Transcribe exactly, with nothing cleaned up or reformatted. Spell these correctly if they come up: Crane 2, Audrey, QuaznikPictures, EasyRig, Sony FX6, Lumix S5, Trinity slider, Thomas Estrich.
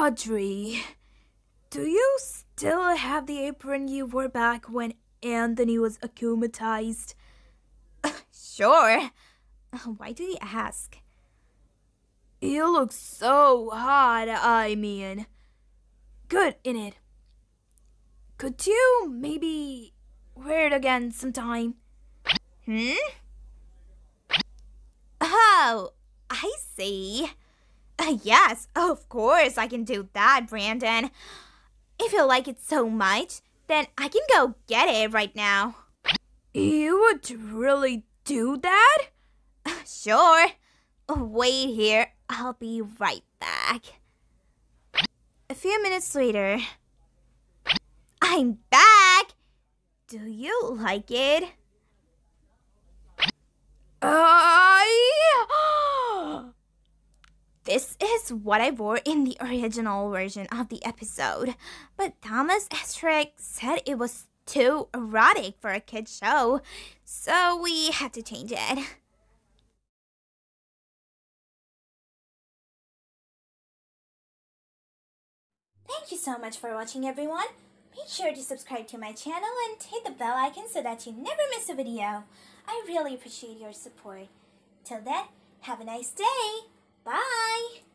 Audrey, do you still have the apron you wore back when Anthony was acclimatized? Sure. Why do you ask? You look so hot, I mean. Good in it. Could you maybe wear it again sometime? Hmm? Oh, I see. Uh, yes, of course I can do that, Brandon. If you like it so much, then I can go get it right now. You would really do that? Sure. Wait here. I'll be right back. A few minutes later. I'm back! Do you like it? I... This is what I wore in the original version of the episode. But Thomas Estrich said it was too erotic for a kid's show, so we had to change it. Thank you so much for watching, everyone. Make sure to subscribe to my channel and hit the bell icon so that you never miss a video. I really appreciate your support. Till then, have a nice day. Bye!